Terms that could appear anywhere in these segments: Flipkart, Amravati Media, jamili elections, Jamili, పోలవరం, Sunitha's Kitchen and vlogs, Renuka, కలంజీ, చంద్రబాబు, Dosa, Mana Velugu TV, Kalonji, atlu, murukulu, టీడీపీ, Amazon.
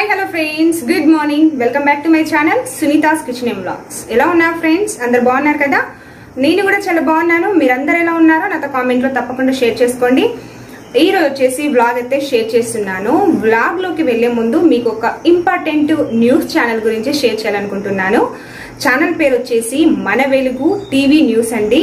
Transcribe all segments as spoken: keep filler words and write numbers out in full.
Hi hello friends good morning welcome back to my channel Sunita's kitchen and vlogs ఎలా ఉన్నారు friends अंदर బాగున్నారు కదా నేను కూడా చాలా బాగున్నాను మీరందరూ ఎలా ఉన్నారు నాతో కామెంట్ లో తప్పకుండా షేర్ చేసుకోండి ఈ రోజు వచ్చేసి బ్లాగ్ అయితే షేర్ చేస్తున్నాను బ్లాగ్ లోకి వెళ్ళే ముందు మీకు ఒక ఇంపార్టెంట్ న్యూస్ ఛానల్ గురించి షేర్ చేయాలనుకుంటున్నాను ఛానల్ పేరు వచ్చేసి మన వెలుగు టీవీ న్యూస్ అండి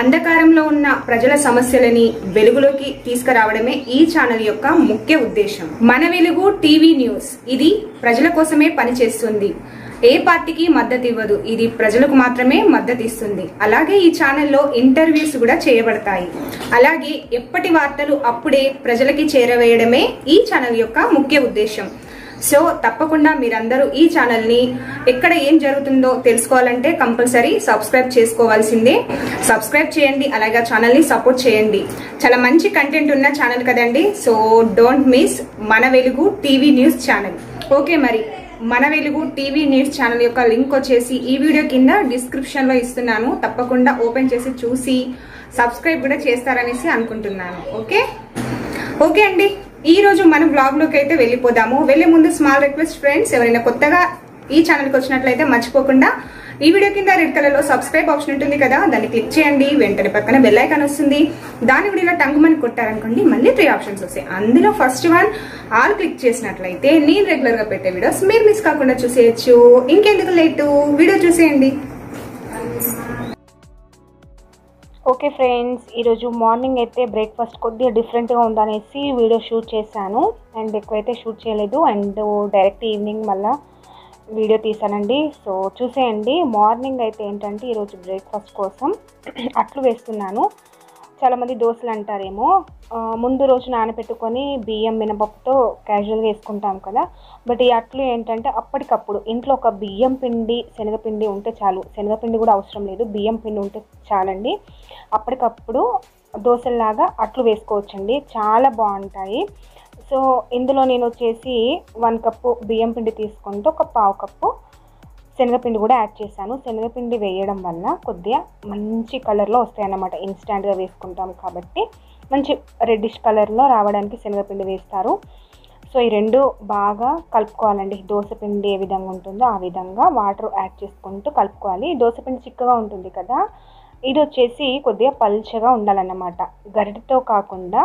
అంధకారంలో ఉన్న ప్రజల సమస్యలని వెలుగులోకి తీసుకురావడమే ఈ ఛానల్ యొక్క ముఖ్య ఉద్దేశం మన వెలుగు టీవీ న్యూస్ ఇది ప్రజల కోసమే పని చేస్తుంది ఏ పార్టీకి మద్దతు ఇవ్వదు ఇది ప్రజలకు మాత్రమే మద్దతు ఇస్తుంది అలాగే ఈ ఛానల్లో ఇంటర్వ్యూస్ కూడా చేయబడతాయి అలాగే ఎప్పటి వార్తలు అప్పుడే ప్రజలకు చేరవేయడమే ఈ ఛానల్ యొక్క ముఖ్య ఉద్దేశం సో తప్పకుండా మీరందరూ ఈ ఛానల్ ని ఎక్కడ ఏం జరుగుతుందో తెలుసుకోవాలంటే కంపల్సరీ సబ్స్క్రైబ్ చేసుకోవాల్సిందే సబ్స్క్రైబ్ చేయండి అలాగా ఛానల్ ని సపోర్ట్ చేయండి చాలా మంచి కంటెంట్ ఉన్న ఛానల్ కదండి సో డోంట్ మిస్ మన Velugu TV news channel okay మరి మన వెలుగు టీవీ న్యూస్ ఛానల్ యొక్క లింక్ వచ్చేసి ఈ వీడియో కింద డిస్క్రిప్షన్ లో ఇస్తున్నాను తప్పకుండా ఓపెన్ చేసి చూసి సబ్స్క్రైబ్ కూడా చేస్తారనేసి అనుకుంటున్నాను ఓకే ఓకే అండి ఈ రోజు మన బ్లాగ్ లోకి అయితే వెళ్ళిపోదాము వెళ్ళే ముందు స్మాల్ రిక్వెస్ట్ ఫ్రెండ్స్ ఎవరైనా కొత్తగా ఈ ఛానల్ కి వచ్చినట్లయితే మర్చిపోకుండా ఈ వీడియో కింద రెడ్ కలర్ లో సబ్స్క్రైబ్ ఆప్షన్ ఉంటుంది కదా దాన్ని క్లిక్ చేయండి వెంటనే పక్కన బెల్ ఐకాన్ వస్తుంది దాని కూడా ఇలా టంగుమని కొట్టారనుకోండి మళ్ళీ త్రీ ఆప్షన్స్ వస్తాయి అందులో ఫస్ట్ వన్ ఆల్ క్లిక్ చేసినట్లయితే నేను రెగ్యులర్ గా పెట్టే వీడియోస్ మీరు మిస్ కాకుండా చూసేయచ్చు ఇంకెందుకు లేటు వీడియో చూసేయండి ఓకే ఫ్రెండ్స్ ఈరోజు మార్నింగ్ అయితే బ్రేక్ఫాస్ట్ కొద్దిగా డిఫరెంట్గా ఉందనేసి వీడియో షూట్ చేశాను అండ్ ఎక్కువైతే షూట్ చేయలేదు అండ్ డైరెక్ట్ ఈవినింగ్ మళ్ళీ వీడియో తీసానండి సో చూసేయండి మార్నింగ్ అయితే ఏంటంటే ఈరోజు బ్రేక్ఫాస్ట్ కోసం అట్లు వేస్తున్నాను చాలామంది దోశలు అంటారేమో ముందు రోజు నానబెట్టుకొని బియ్యం మినపప్పుతో క్యాజువల్గా వేసుకుంటాం కదా బట్ ఈ అట్లు ఏంటంటే అప్పటికప్పుడు ఇంట్లో ఒక బియ్యం పిండి శనగపిండి ఉంటే చాలు శనగపిండి కూడా అవసరం లేదు బియ్యం పిండి ఉంటే చాలండి అప్పటికప్పుడు దోశల్లాగా అట్లు వేసుకోవచ్చండి చాలా బాగుంటాయి సో ఇందులో నేను వచ్చేసి వన్ కప్పు బియ్యం పిండి తీసుకుంటే ఒక పావు కప్పు శనగపిండి కూడా యాడ్ చేశాను శనగపిండి వేయడం వల్ల కొద్దిగా మంచి కలర్లో వస్తాయన్నమాట ఇన్స్టాంట్గా వేసుకుంటాం కాబట్టి మంచి రెడ్డిష్ కలర్లో రావడానికి శనగపిండి వేస్తారు సో ఈ రెండు బాగా కలుపుకోవాలండి దోశపిండి ఏ విధంగా ఉంటుందో ఆ విధంగా వాటర్ యాడ్ చేసుకుంటూ కలుపుకోవాలి దోశపిండి చిక్కగా ఉంటుంది కదా ఇది వచ్చేసి కొద్దిగా పల్చగా ఉండాలన్నమాట గరిటతో కాకుండా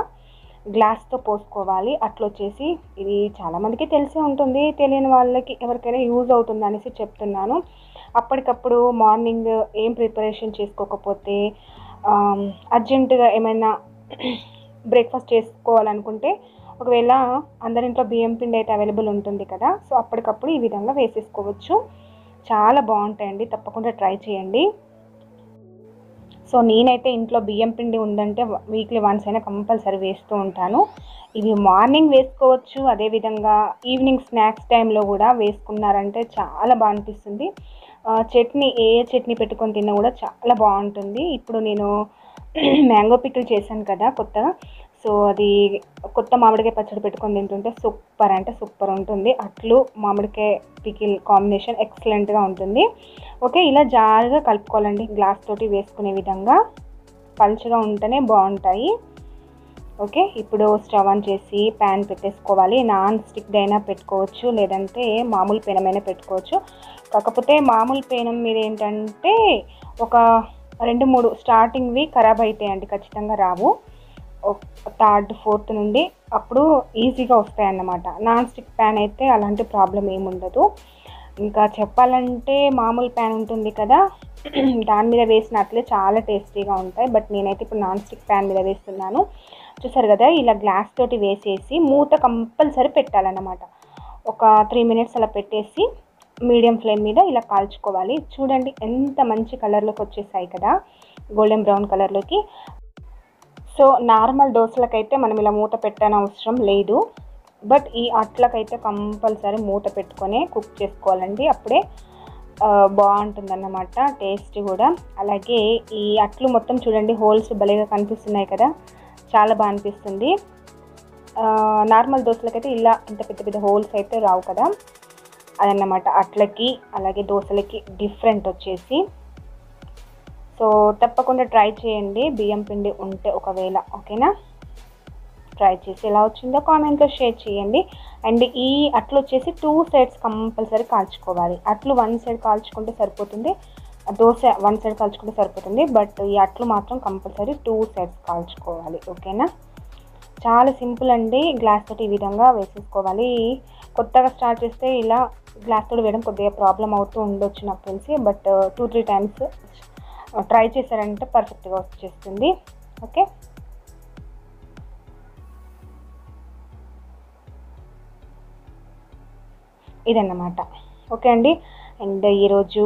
గ్లాస్తో పోసుకోవాలి అట్లొచ్చేసి ఇది చాలామందికి తెలిసే ఉంటుంది తెలియని వాళ్ళకి ఎవరికైనా యూజ్ అవుతుంది అనేసి చెప్తున్నాను అప్పటికప్పుడు మార్నింగ్ ఏం ప్రిపరేషన్ చేసుకోకపోతే అర్జెంటుగా ఏమైనా బ్రేక్ఫాస్ట్ చేసుకోవాలనుకుంటే ఒకవేళ అందరింట్లో బియ్యం పిండి అయితే అవైలబుల్ ఉంటుంది కదా సో అప్పటికప్పుడు ఈ విధంగా వేసేసుకోవచ్చు చాలా బాగుంటాయండి తప్పకుండా ట్రై చేయండి సో నేనైతే ఇంట్లో బియ్యం పిండి ఉందంటే వీక్లీ వన్స్ అయినా కంపల్సరీ వేస్తూ ఉంటాను ఇవి మార్నింగ్ వేసుకోవచ్చు అదేవిధంగా ఈవినింగ్ స్నాక్స్ టైంలో కూడా వేసుకున్నారంటే చాలా బాగా అనిపిస్తుంది చట్నీ ఏ చట్నీ పెట్టుకొని తిన్నా కూడా చాలా బాగుంటుంది ఇప్పుడు నేను మ్యాంగో పికిల్ చేశాను కదా కొత్తగా సో అది కొత్త మామిడికాయ పచ్చడి పెట్టుకొని తింటుంటే సూపర్ అంటే సూపర్ ఉంటుంది అట్లు మామిడికాయ పికిల్ కాంబినేషన్ ఎక్సలెంట్గా ఉంటుంది ఓకే ఇలా జారుగా కలుపుకోవాలండి గ్లాస్ తోటి వేసుకునే విధంగా పల్చగా ఉంటేనే బాగుంటాయి ఓకే ఇప్పుడు స్టవ్ ఆన్ చేసి ప్యాన్ పెట్టేసుకోవాలి నాన్ స్టిక్ అయినా పెట్టుకోవచ్చు లేదంటే మామూలు పేనమైనా పెట్టుకోవచ్చు కాకపోతే మామూలు పేనం మీద ఏంటంటే ఒక రెండు మూడు స్టార్టింగ్వి ఖరాబ్ అవుతాయండి ఖచ్చితంగా రావు థర్డ్ ఫోర్త్ నుండి అప్పుడు ఈజీగా వస్తాయన్నమాట నాన్ స్టిక్ ప్యాన్ అయితే అలాంటి ప్రాబ్లం ఏముండదు ఇంకా చెప్పాలంటే మామూలు ప్యాన్ ఉంటుంది కదా దాని మీద వేసినట్లే చాలా టేస్టీగా ఉంటాయి బట్ నేనైతే ఇప్పుడు నాన్ స్టిక్ ప్యాన్ మీద వేస్తున్నాను చూసారు కదా ఇలా గ్లాస్ తోటి వేసేసి మూత కంపల్సరీ పెట్టాలన్నమాట ఒక త్రీ మినిట్స్ అలా పెట్టేసి మీడియం ఫ్లేమ్ మీద ఇలా కాల్చుకోవాలి చూడండి ఎంత మంచి కలర్లోకి వచ్చేసాయి కదా గోల్డెన్ బ్రౌన్ కలర్లోకి సో నార్మల్ దోశలకైతే మనం ఇలా మూత పెట్టనవసరం లేదు బట్ ఈ అట్లకైతే కంపల్సరీ మూత పెట్టుకొని కుక్ చేసుకోవాలండి అప్పుడే బాగుంటుందన్నమాట టేస్ట్ కూడా అలాగే ఈ అట్లు మొత్తం చూడండి హోల్స్ భలేగా కనిపిస్తున్నాయి కదా చాలా బాగా అనిపిస్తుంది నార్మల్ దోశలకైతే ఇలా ఇంత పెద్ద పెద్ద హోల్స్ అయితే రావు కదా అదన్నమాట అట్లకి అలాగే దోశలకి డిఫరెంట్ వచ్చేసి సో తప్పకుండా ట్రై చేయండి బియ్యం పిండి ఉంటే ఒకవేళ ఓకేనా ట్రై చేసి ఎలా వచ్చిందో కామెంట్లో షేర్ చేయండి అండ్ ఈ అట్లు వచ్చేసి టూ సైడ్స్ కంపల్సరీ కాల్చుకోవాలి. అట్లు వన్ సైడ్ కాల్చుకుంటే సరిపోతుంది, దోశ వన్ సైడ్ కాల్చుకుంటే సరిపోతుంది, బట్ ఈ అట్లు మాత్రం కంపల్సరీ టూ సైడ్స్ కాల్చుకోవాలి. ఓకేనా, చాలా సింపుల్ అండి. గ్లాస్ తోటి ఈ విధంగా వేసేసుకోవాలి. కొత్తగా స్టార్ట్ చేస్తే ఇలా గ్లాస్ తోటి వేయడం కొద్దిగా ప్రాబ్లం అవుతూ ఉండొచ్చు నాకు తెలిసి, but two three times try చేశారంటే పర్ఫెక్ట్గా వచ్చేస్తుంది. ఓకే, ఇదన్నమాట. ఓకే అండి, అండ్ ఈరోజు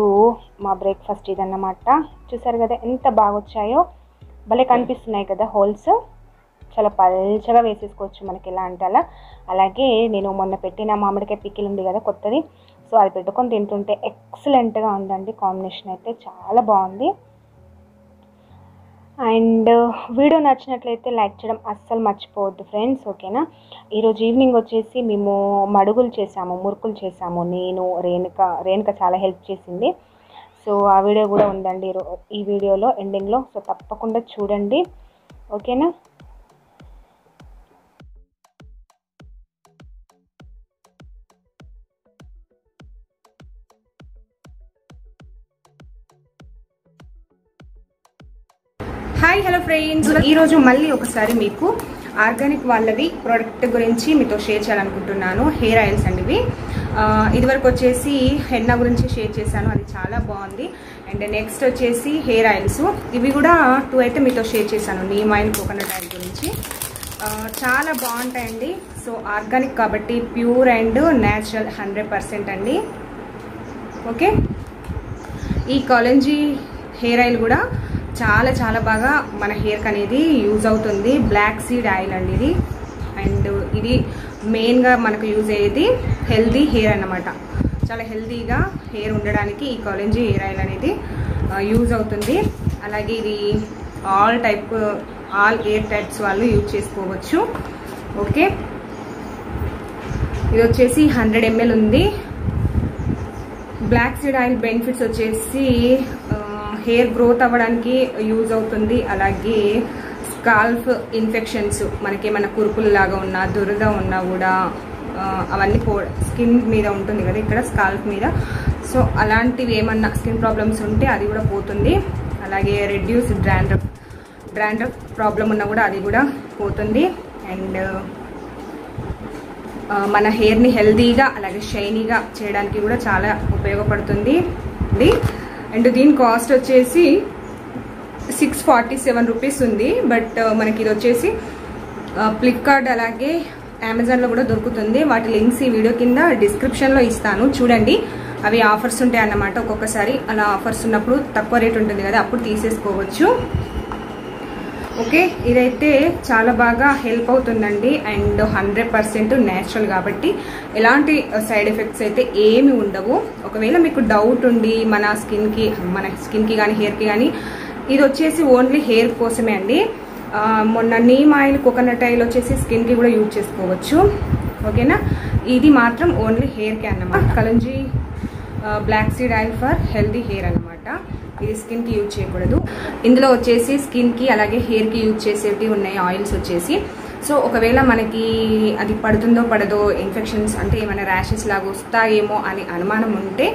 మా బ్రేక్ఫాస్ట్ ఇదన్నమాట. చూసారు కదా ఎంత బాగా వచ్చాయో, భలే కనిపిస్తున్నాయి కదా హోల్స్, చాలా పల్చగా వేసేసుకోవచ్చు మనకి ఎలా అంటే అలా. అలాగే నేను మొన్న పెట్టిన మామిడికాయ పికిల్ ఉంది కదా కొత్తది, సో అది పెట్టుకొని తింటుంటే ఎక్సలెంట్గా ఉందండి కాంబినేషన్, అయితే చాలా బాగుంది. అండ్ వీడియో నచ్చినట్లయితే లైక్ చేయడం అస్సలు మర్చిపోవద్దు ఫ్రెండ్స్, ఓకేనా. ఈరోజు ఈవినింగ్ వచ్చేసి మేము మడుగులు చేసాము, మురుకులు చేసాము, నేను రేణుక రేణుక చాలా హెల్ప్ చేసింది. సో ఆ వీడియో కూడా ఉందండి ఈ వీడియోలో ఎండింగ్లో, సో తప్పకుండా చూడండి ఓకేనా. హాయ్ హలో ఫ్రెండ్స్, ఈరోజు మళ్ళీ ఒకసారి మీకు ఆర్గానిక్ వాళ్ళవి ప్రోడక్ట్ గురించి మీతో షేర్ చేయాలనుకుంటున్నాను. హెయిర్ ఆయిల్స్ అండి ఇవి. ఇదివరకు వచ్చేసి హెన్నా గురించి షేర్ చేశాను, అది చాలా బాగుంది. అండ్ నెక్స్ట్ వచ్చేసి హెయిర్ ఆయిల్స్, ఇవి కూడా టూ అయితే మీతో షేర్ చేశాను, నీమ్ ఆయిల్, కోకోనట్ ఆయిల్ గురించి. చాలా బాగుంటాయండి. సో ఆర్గానిక్ కాబట్టి pure and natural hundred percent అండి. ఓకే, ఈ కాలంజీ హెయిర్ ఆయిల్ కూడా చాలా చాలా బాగా మన హెయిర్కి అనేది యూజ్ అవుతుంది. బ్లాక్ సీడ్ ఆయిల్ అండి ఇది, అండ్ ఇది మెయిన్గా మనకు యూజ్ అయ్యేది హెల్దీ హెయిర్ అన్నమాట. చాలా హెల్దీగా హెయిర్ ఉండడానికి ఈ కాలంజీ హెయిర్ ఆయిల్ అనేది యూజ్ అవుతుంది. అలాగే ఇది all type all hair types వాళ్ళు యూజ్ చేసుకోవచ్చు. ఓకే, ఇది వచ్చేసి హండ్రెడ్ ఎంఎల్ ఉంది. బ్లాక్ సీడ్ ఆయిల్ బెనిఫిట్స్ వచ్చేసి హెయిర్ గ్రోత్ అవ్వడానికి యూజ్ అవుతుంది. అలాగే స్కాల్ఫ్ ఇన్ఫెక్షన్స్, మనకేమైనా కురుపులు లాగా ఉన్నా దురద ఉన్నా కూడా అవన్నీ పో స్కిన్ మీద ఉంటుంది కదా ఇక్కడ స్కాల్ఫ్ మీద, సో అలాంటివి ఏమన్నా స్కిన్ ప్రాబ్లమ్స్ ఉంటే అది కూడా పోతుంది. అలాగే రిడ్యూస్ డ్రాండ్రఫ్, డ్రాండ్రఫ్ ప్రాబ్లం ఉన్నా కూడా అది కూడా పోతుంది. అండ్ మన హెయిర్ని హెల్దీగా అలాగే షైనీగా చేయడానికి కూడా చాలా ఉపయోగపడుతుంది. అండ్ దీని కాస్ట్ వచ్చేసి సిక్స్ ఫార్టీ సెవెన్ రూపీస్ ఉంది, బట్ మనకి ఇది వచ్చేసి ఫ్లిప్కార్ట్ అలాగే అమెజాన్లో కూడా దొరుకుతుంది. వాటి లింక్స్ ఈ వీడియో కింద డిస్క్రిప్షన్లో ఇస్తాను, చూడండి. అవి ఆఫర్స్ ఉంటాయి అన్నమాట, ఒక్కొక్కసారి అలా ఆఫర్స్ ఉన్నప్పుడు తక్కువ రేట్ ఉంటుంది కదా, అప్పుడు తీసేసుకోవచ్చు. ఓకే, ఇదైతే చాలా బాగా హెల్ప్ అవుతుందండి. అండ్ హండ్రెడ్ పర్సెంట్ న్యాచురల్ కాబట్టి ఎలాంటి సైడ్ ఎఫెక్ట్స్ అయితే ఏమి ఉండవు. ఒకవేళ మీకు డౌట్ ఉండి మన స్కిన్కి మన స్కిన్కి కానీ హెయిర్కి కానీ, ఇది వచ్చేసి ఓన్లీ హెయిర్ కోసమే అండి. మొన్న నీమ్ ఆయిల్, కోకోనట్ ఆయిల్ వచ్చేసి స్కిన్కి కూడా యూజ్ చేసుకోవచ్చు. ఓకేనా, ఇది మాత్రం ఓన్లీ హెయిర్కే అన్నమాట. కలంజీ black seed oil for healthy hair అన్నమాట, ఇది స్కిన్కి యూజ్ చేయకూడదు. ఇందులో వచ్చేసి స్కిన్కి అలాగే హెయిర్కి యూజ్ చేసేవి ఉన్నాయి ఆయిల్స్ వచ్చేసి. సో ఒకవేళ మనకి అది పడుతుందో పడదో, ఇన్ఫెక్షన్స్ అంటే ఏమైనా ర్యాషెస్ లాగా వస్తాయేమో అని అనుమానం ఉంటే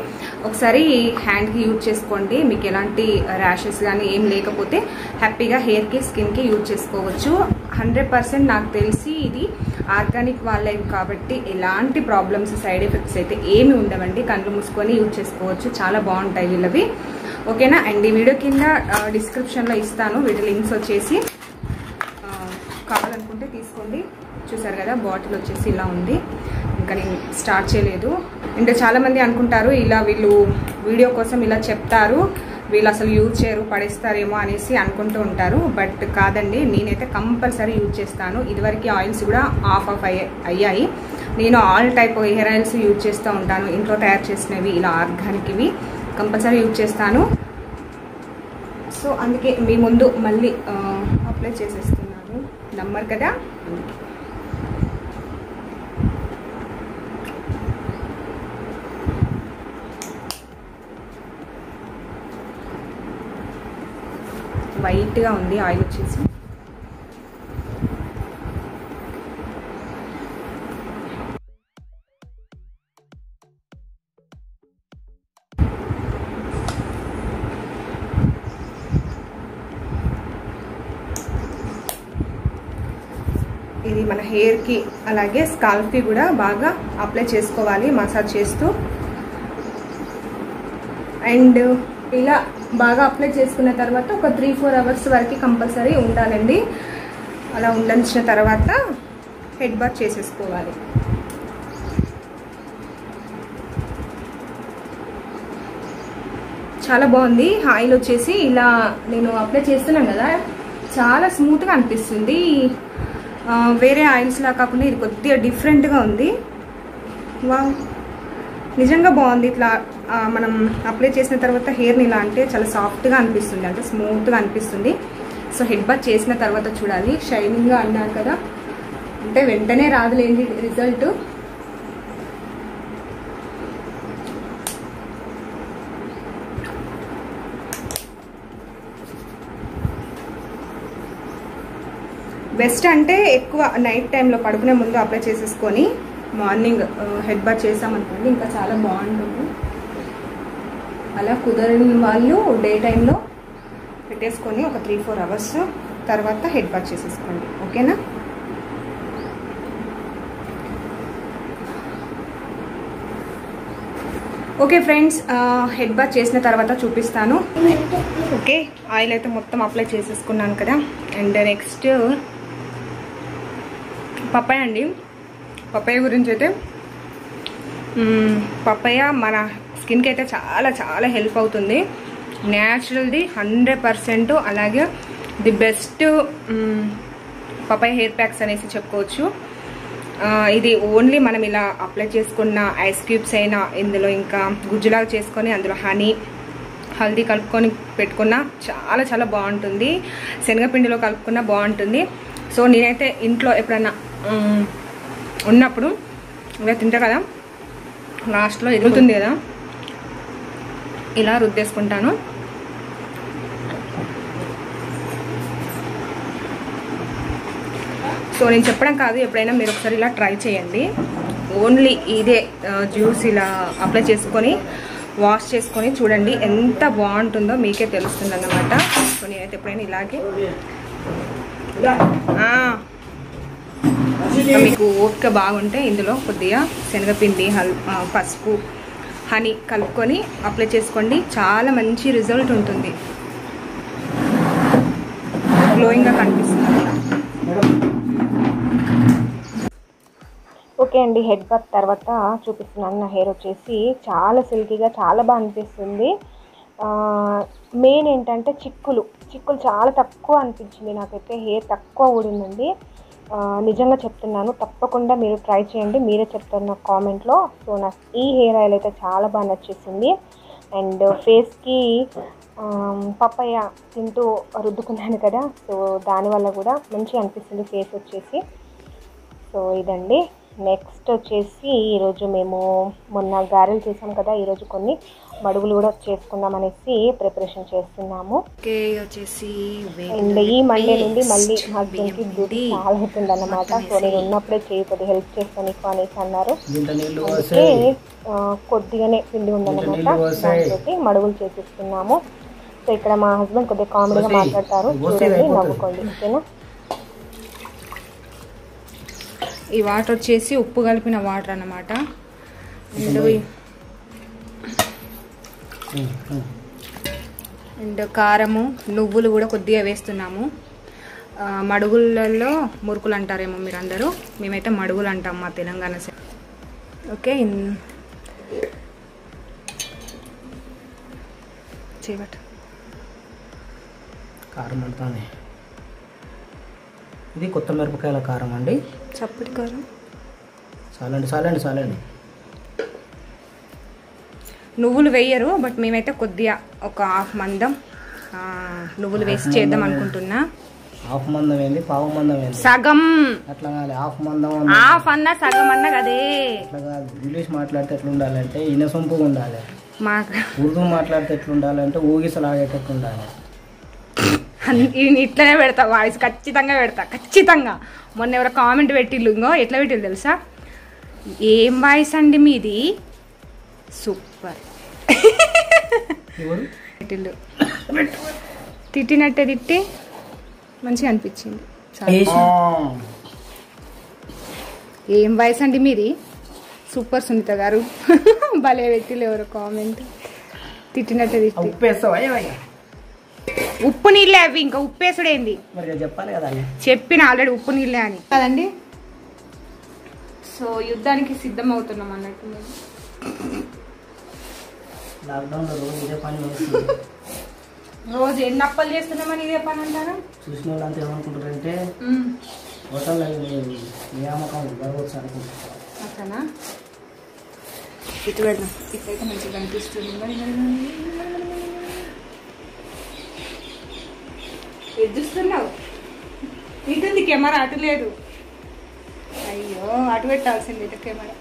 ఒకసారి హ్యాండ్కి యూజ్ చేసుకోండి. మీకు ఎలాంటి ర్యాషెస్ కానీ ఏం లేకపోతే హ్యాపీగా హెయిర్కి స్కిన్కి యూజ్ చేసుకోవచ్చు. హండ్రెడ్ పర్సెంట్ నాకు తెలిసి ఇది ఆర్గానిక్ వాళ్ళే కాబట్టి ఎలాంటి ప్రాబ్లమ్స్ సైడ్ ఎఫెక్ట్స్ అయితే ఏమి ఉండవండి. కళ్ళు మూసుకొని యూజ్ చేసుకోవచ్చు, చాలా బాగుంటాయి వీళ్ళవి. ఓకేనా, అండ్ ఈ వీడియో కింద డిస్క్రిప్షన్లో ఇస్తాను వీటి లింక్స్ వచ్చేసి, కావాలనుకుంటే తీసుకోండి. చూసారు కదా బాటిల్ వచ్చేసి ఇలా ఉంది, ఇంకా నేను స్టార్ట్ చేయలేదు. అండ్ చాలామంది అనుకుంటారు ఇలా వీళ్ళు వీడియో కోసం ఇలా చెప్తారు, వీళ్ళు అసలు యూజ్ చేయరు పడేస్తారేమో అనేసి అనుకుంటూ ఉంటారు, బట్ కాదండి. నేనైతే కంపల్సరీ యూజ్ చేస్తాను. ఇదివరకు ఆయిల్స్ కూడా ఆఫ్ ఆఫ్ అయ్యాయి. నేను all type hair oils use చేస్తూ ఉంటాను, ఇంట్లో తయారు చేసినవి ఇలా ఆర్గానిక్వి కంపల్సరీ యూజ్ చేస్తాను. సో అందుకే మీ ముందు మళ్ళీ అప్లై చేసేస్తున్నాను, నమ్మరు కదా. వైట్గా ఉంది ఆయిల్ వచ్చేసి. ఇది మన హెయిర్ కి అలాగే స్కాల్ప్ కి కూడా బాగా అప్లై చేసుకోవాలి మసాజ్ చేస్తూ. అండ్ ఇలా బాగా అప్లై చేసుకున్న తర్వాత ఒక మూడు నాలుగు అవర్స్ వరకు కంపల్సరీ ఉండాలండి. అలా ఉండించిన తర్వాత హెడ్ బాత్ చేసేసుకోవాలి. చాలా బాగుంది ఆయిల్ వచ్చేసి ఇలా నేను అప్లై చేస్తున్నాను కదా, చాలా స్మూత్ గా అనిపిస్తుంది. వేరే ఆయిల్స్ లా కాకుండా ఇది కొద్దిగా డిఫరెంట్ గా ఉంది. వావ్ నిజంగా బాగుంది. ఇట్లా మనం అప్లై చేసిన తర్వాత హెయిర్ని ఇలా అంటే చాలా సాఫ్ట్గా అనిపిస్తుంది, అంటే స్మూత్గా అనిపిస్తుంది. సో హెడ్ బాత్ చేసిన తర్వాత చూడాలి, షైనింగ్గా అన్నారు కదా, అంటే వెంటనే రాదులేండి రిజల్ట్. బెస్ట్ అంటే ఎక్కువ నైట్ టైంలో పడుకునే ముందు అప్లై చేసేసుకొని మార్నింగ్ హెడ్ బాత్ చేసామనుకోండి ఇంకా చాలా బాగుంటుంది. అలా కుదరని వాళ్ళు డే టైంలో పెట్టేసుకొని ఒక త్రీ ఫోర్ అవర్స్ తర్వాత హెడ్ బాత్ చేసేసుకోండి, ఓకేనా. ఓకే ఫ్రెండ్స్, హెడ్ బాత్ చేసిన తర్వాత చూపిస్తాను. ఓకే ఆయిల్ అయితే మొత్తం అప్లై చేసేసుకున్నాను కదా. అండ్ నెక్స్ట్ పప్పాయ అండి. పప్పాయ గురించి అయితే పప్పాయ మన స్కిన్కి అయితే చాలా చాలా హెల్ప్ అవుతుంది. న్యాచురల్ది హండ్రెడ్ పర్సెంట్, అలాగే the best papaya hair packs అనేసి చెప్పుకోవచ్చు. ఇది ఓన్లీ మనం ఇలా అప్లై చేసుకున్న ఐస్ క్యూబ్స్ అయినా ఇందులో ఇంకా గుజ్జులాగా చేసుకొని అందులో హనీ హల్దీ కలుపుకొని పెట్టుకున్నా చాలా చాలా బాగుంటుంది. శనగపిండిలో కలుపుకున్నా బాగుంటుంది. సో నేనైతే ఇంట్లో ఎప్పుడన్నా ఉన్నప్పుడు ఇలా తింటా కదా, లాస్ట్లో ఎదుగుతుంది కదా, ఇలా రుద్దేసుకుంటాను. సో నేను చెప్పడం కాదు, ఎప్పుడైనా మీరు ఒకసారి ఇలా ట్రై చేయండి. ఓన్లీ ఇదే జ్యూస్ ఇలా అప్లై చేసుకొని వాష్ చేసుకొని చూడండి ఎంత బాగుంటుందో మీకే తెలుస్తుంది అన్నమాట. సో నేనైతే ఎప్పుడైనా ఇలాగే మీకు ఓపిక బాగుంటే ఇందులో కొద్దిగా శనగపిండి హల్ పసుపు హనీ కలుపుకొని అప్లై చేసుకోండి, చాలా మంచి రిజల్ట్ ఉంటుంది. గ్లోయింగ్గా కనిపిస్తుంది. ఓకే అండి, హెడ్ బాత్ తర్వాత చూపిస్తున్నాను. నా హెయిర్ వచ్చేసి చాలా సిల్కీగా చాలా బాగా అనిపిస్తుంది. మెయిన్ ఏంటంటే చిక్కులు చిక్కులు చాలా తక్కువ అనిపించింది నాకైతే. హెయిర్ తక్కువ ఊడిందండి, నిజంగా చెప్తున్నాను. తప్పకుండా మీరు ట్రై చేయండి, మీరే చెప్తారు నాకు కామెంట్లో. సో నాకు ఈ హెయిర్ ఆయిల్ అయితే చాలా బాగా నచ్చేసింది. అండ్ ఫేస్కి పప్పాయ తింటూ రుద్దుకున్నాను కదా, సో దానివల్ల కూడా మంచిగా అనిపిస్తుంది ఫేస్ వచ్చేసి. సో ఇదండి. నెక్స్ట్ వచ్చేసి ఈరోజు మేము మొన్న గారెలు చేసాం కదా, ఈరోజు కొన్ని మడుగులు కూడా చేసుకుందాం అనేసి ప్రిపరేషన్ చేస్తున్నాము. అండ్ ఈ మండే నుండి మళ్ళీ హస్బెండ్కి డ్యూటీ చాలా అవుతుంది అన్నమాట. సో నేను ఉన్నప్పుడే చేయకపోతే హెల్ప్ చేస్తాను నీకు అనేసి అన్నారు. అందుకే కొద్దిగానే పిండి ఉందన్నమాట, దాంతో మడుగులు చేసేస్తున్నాము. సో ఇక్కడ మా హస్బెండ్ కొద్దిగా కామెడీగా మాట్లాడతారు, చూడండి నవ్వుకోండి, ఓకేనా. ఈ వాటర్ వచ్చేసి ఉప్పు కలిపిన వాటర్ అన్నమాట. అండ్ అండ్ కారము నువ్వులు కూడా కొద్దిగా వేస్తున్నాము. మడుగులలో మురుకులు అంటారేమో మీరు అందరూ, మేమైతే మడుగులు అంటాం మా తెలంగాణ సైడ్. ఓకే చేయబట్ట కారం పడుతుంది. ఇది కొత్త మిరపకాయల కారం అండి, చప్పటి కారం. చాలండి చాలండి చాలండి. నువ్వులు వేయరు, బట్ మేమైతే కొద్దిగా ఒక హాఫ్ మందం నువ్వులు వేసి చేద్దాం అనుకుంటున్నా. హాఫ్ మందం ఏంది, పావు మందం ఏంది, సగం అట్లా కాదు. హాఫ్ మందం, హాఫ్ అన్న సగం అన్న కదే, అట్లా కాదు. ఇంగ్లీష్ మాట్లాడితే ఎట్లా ఉండాలంటే ఇనసొంపుగా ఉండాలి. మా ఉర్దూ మాట్లాడితే ఎట్లా ఉండాలంటే ఊగిసలాగేటట్టు ఉండాలి. ఇట్లనే పెడతా వాయిస్, ఖచ్చితంగా పెడతా ఖచ్చితంగా. మొన్న ఎవరో కామెంట్ పెట్టిల్లుంగో, ఎట్లా పెట్టిల్లు తెలుసా, ఏం వాయిస్ అండి మీది సూపర్ పెట్టిల్లు. తిట్టినట్టే తిట్టి మంచిగా అనిపించింది. ఏం వాయిస్ అండి మీది సూపర్ సునీత గారు భలే వ్యక్తులు ఎవరో కామెంట్ తిట్టినట్టు తిట్టి ఉప్పేసావా ఏమయ్యా ఉప్పు నీళ్ళే అవి ఇంకా ఉప్పేసడేంది మరి చెప్పాలి కదా చెప్పిన ఆల్రెడీ ఉప్పు నీళ్ళే అని కదండి సో యుద్ధానికి సిద్ధం అవుతున్నాం అన్నట్టు లాక్ డౌన్ లో రోజు ఇదే పని వస్తుంది రోజు ఎన్ని అప్పలు చేస్తున్నామని ఇదే పని అంటారా చూసిన వాళ్ళంతా ఏమనుకుంటారంటే హోటల్ లైన్ నియామకం జరగవచ్చు అనుకుంటారు అతనా ఇటు వెళ్దాం ఇట్లయితే మంచిగా అనిపిస్తుంది మరి ఎదుస్తున్నావు ఏంటంది కెమెరా అటు లేదు అయ్యో అటు పెట్టాల్సింది ఇటు కెమెరా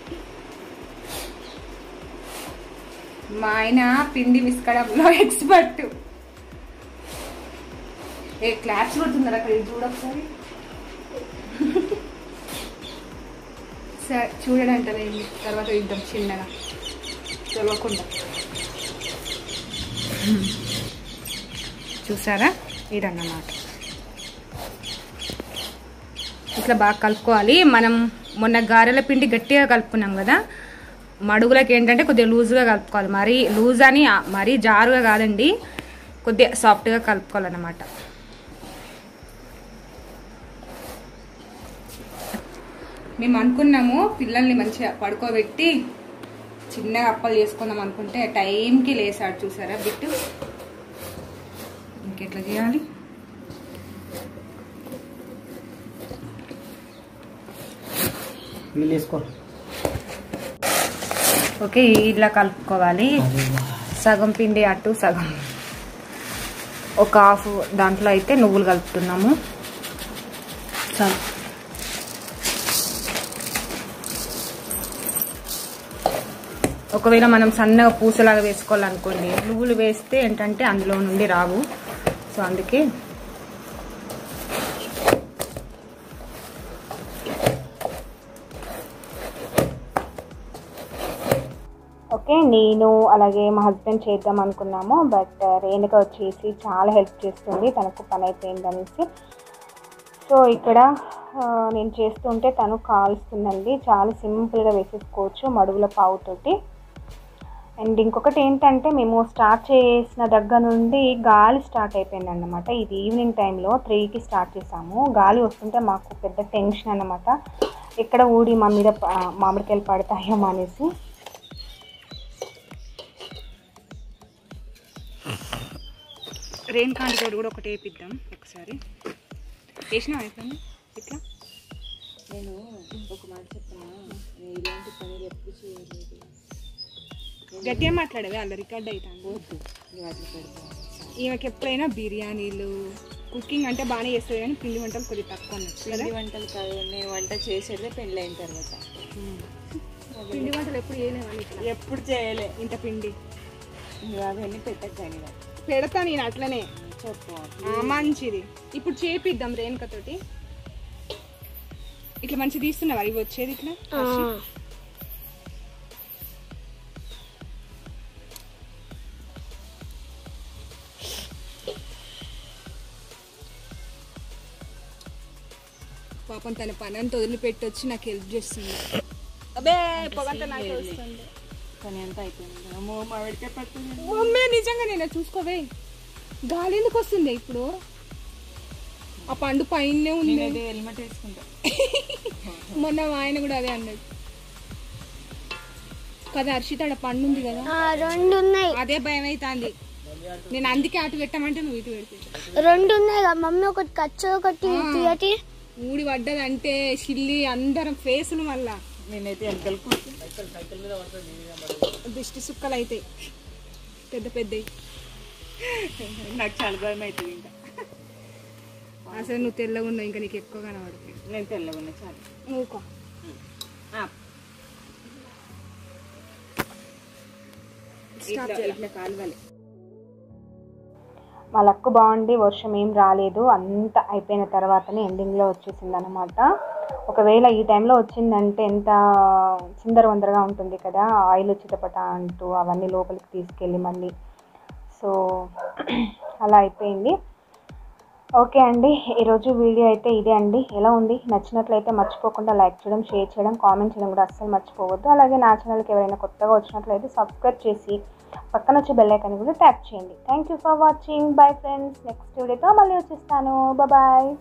మా ఆయన పిండి మిస్కడంలో ఎక్స్పర్ట్ ఏ క్లాప్స్ కొడుతున్నారు అక్కడ చూడొకసారి సార్ చూడడంటే తర్వాత ఇద్దాం చిన్నగా చదవకుండా చూసారా ఇదన్నమాట ఇట్లా బాగా కలుపుకోవాలి మనం మొన్న గారెల పిండి గట్టిగా కలుపుకున్నాం కదా మడుగులకు ఏంటంటే కొద్దిగా లూజ్గా కలుపుకోవాలి మరీ లూజ్ అని మరీ జారుగా కాదండి కొద్దిగా సాఫ్ట్గా కలుపుకోవాలన్నమాట మేము అనుకున్నాము పిల్లల్ని మంచిగా పడుకోబెట్టి చిన్నగా అప్పలు చేసుకుందాం అనుకుంటే టైంకి లేసాడు చూసారా బిట్టు ఇంకెట్లా చేయాలి ఓకే ఇలా కలుపుకోవాలి సగం పిండి అటు సగం ఒక హాఫ్ దాంట్లో అయితే నువ్వులు కలుపుతున్నాము ఒకవేళ మనం సన్నగా పూసలాగా వేసుకోవాలనుకోండి నువ్వులు వేస్తే ఏంటంటే అందులో నుండి రావు సో అందుకే ఓకే నేను అలాగే మా హస్బెండ్ చేద్దాం అనుకున్నాము బట్ రేణుక వచ్చేసి చాలా హెల్ప్ చేస్తుంది తనకు పని అయిపోయింది అనేసి సో ఇక్కడ నేను చేస్తుంటే తను కాలుస్తుందండి చాలా సింపుల్గా వేసేసుకోవచ్చు మడుగుల పావుతోటి అండ్ ఇంకొకటి ఏంటంటే మేము స్టార్ట్ చేసిన దగ్గర నుండి గాలి స్టార్ట్ అయిపోయింది అన్నమాట ఇది ఈవినింగ్ టైంలో త్రీకి స్టార్ట్ చేసాము గాలి వస్తుంటే మాకు పెద్ద టెన్షన్ అన్నమాట ఎక్కడ ఊడి మా మీద మామిడికాయలు పడతాయేమో అనేసి రెయిన్ కాంట్ తోడు కూడా ఒకటి వేపిద్దాం ఒకసారి వేసినా అయిపోయింది ఇట్లా నేను ఒక మాట చెప్తాను ఇలాంటి పనులు ఎప్పుడు చేయలేదు గట్టిగా మాట్లాడేవి అలా రికార్డ్ అవుతాను ఈమెకి ఎప్పుడైనా బిర్యానీలు కుకింగ్ అంటే బాగానే చేస్తుంది కానీ పిండి వంటలు కొద్దిగా తక్కువ పిండి వంటలు కాదు నేను వంట చేసేదే పెళ్ళి అయిన తర్వాత పిండి వంటలు ఎప్పుడు చేయలేము ఎప్పుడు చేయలే ఇంత పిండి అవన్నీ పెట్టద్దు పెడతా నేను అట్లనే చెప్పు మంచిది ఇప్పుడు చేపిద్దాం రేణుక తోటి ఇట్లా మంచిగా తీస్తున్నావు ఇవి వచ్చేది ఇట్లా పాపం తన పని అంతా వదిలిపెట్టి వచ్చి నాకు హెల్ప్ చేస్తుంది అబ్బే పొగంతా నాకు వస్తుంది కానీ ఎంత అయిపోయింది నిజంగా నేను చూసుకోవే గాలి ఎందుకు వస్తుంది ఇప్పుడు ఆ పండు పైన ఉంది హెల్మెట్ వేసుకుంటా మొన్న ఆయన కూడా అదే అన్నాడు కదా హర్షిత ఆడ పండు ఉంది కదా అదే భయం అవుతుంది నేను అందుకే అటు పెట్టామంటే నువ్వు ఇటు పెడతా రెండు ఉన్నాయి కదా మమ్మీ ఒకటి ఖర్చు ఒకటి ఊడి పడ్డదంటే చిల్లి అందరం ఫేసులు మళ్ళా నేనైతే దిష్టి సుక్కలు అవుతాయి పెద్ద పెద్దవి నాకు చాలా భయం అవుతుంది ఇంకా అసలు నువ్వు తెల్లగా ఉన్నావు ఇంకా నీకు ఎక్కువ కనబడుతుంది నేను తెల్లగా ఉన్నా చాలా నువ్వుకో కాలువాలి మా లక్కు బాగుండి వర్షం ఏం రాలేదు అంత అయిపోయిన తర్వాతనే ఎండింగ్లో వచ్చేసింది అనమాట ఒకవేళ ఈ టైంలో వచ్చిందంటే ఎంత చిందరవందరగా ఉంటుంది కదా ఆయిల్ చిటపట అంటూ అవన్నీ లోపలికి తీసుకెళ్ళి మళ్ళీ సో అలా అయిపోయింది ఓకే అండి ఈ రోజు వీడియో అయితే ఇదే అండి. ఎలా ఉంది నచ్చినట్లయితే మర్చిపోకుండా లైక్ చేయడం, షేర్ చేయడం, కామెంట్ చేయడం కూడా అస్సలు మర్చిపోవద్దు. అలాగే నా ఛానల్కి ఎవరైనా కొత్తగా వచ్చినట్లయితే సబ్స్క్రైబ్ చేసి పక్కన వచ్చే బెల్ ఐకాన్ కూడా ట్యాప్ చేయండి. Thank you for watching. Bye friends, next వీడియోతో మళ్ళీ వచ్చేస్తాను. బాయ్.